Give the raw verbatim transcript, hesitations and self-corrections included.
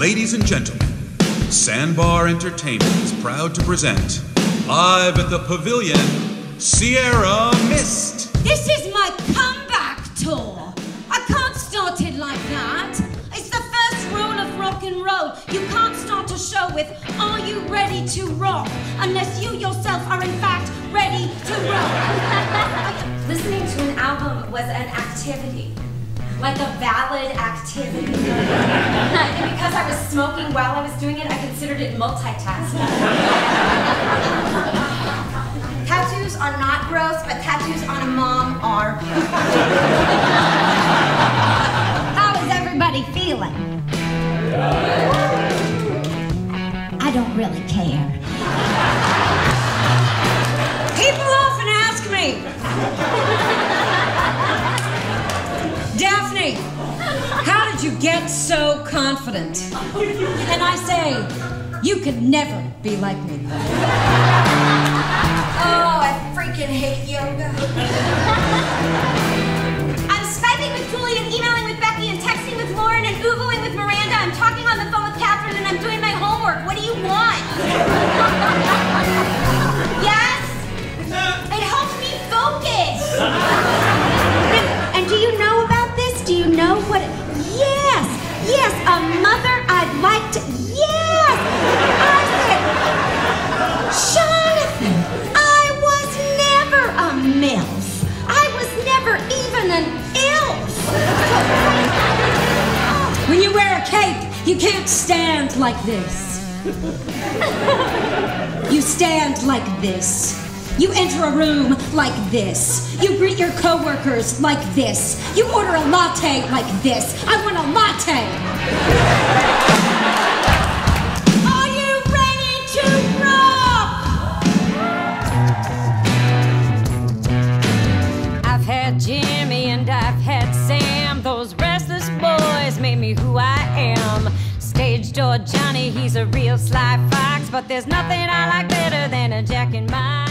Ladies and gentlemen, Sandbar Entertainment is proud to present, live at the Pavilion, Sierra Mist. This is my comeback tour. I can't start it like that. It's the first rule of rock and roll. You can't start a show with, "Are you ready to rock?" unless you yourself are in fact ready to rock. Listening to an album was an activity. Like a valid activity. And because I was smoking while I was doing it, I considered it multitasking. Tattoos are not gross, but tattoos on a mom are. How is everybody feeling? I don't really care. People often ask me, "Daphne, how did you get so confident?" And I say, "You could never be like me." Oh, I freaking hate yoga. I'm Skyping with Julie and emailing with Becky and texting with Lauren and Googling with Miranda. I'm talking on the phone with Catherine and I'm doing my homework. What do you want? Yes? It helps me focus. Yes, a mother I'd like to, yes! I said, Jonathan, I was never a MILF. I was never even an ILF. When you wear a cape, you can't stand like this. You stand like this. You enter a room like this. You greet your coworkers like this. You order a latte like this. I want a latte. Are you ready to rock? I've had Jimmy and I've had Sam. Those restless boys made me who I am. Stage door Johnny, he's a real sly fox, but there's nothing I like better than a jack in my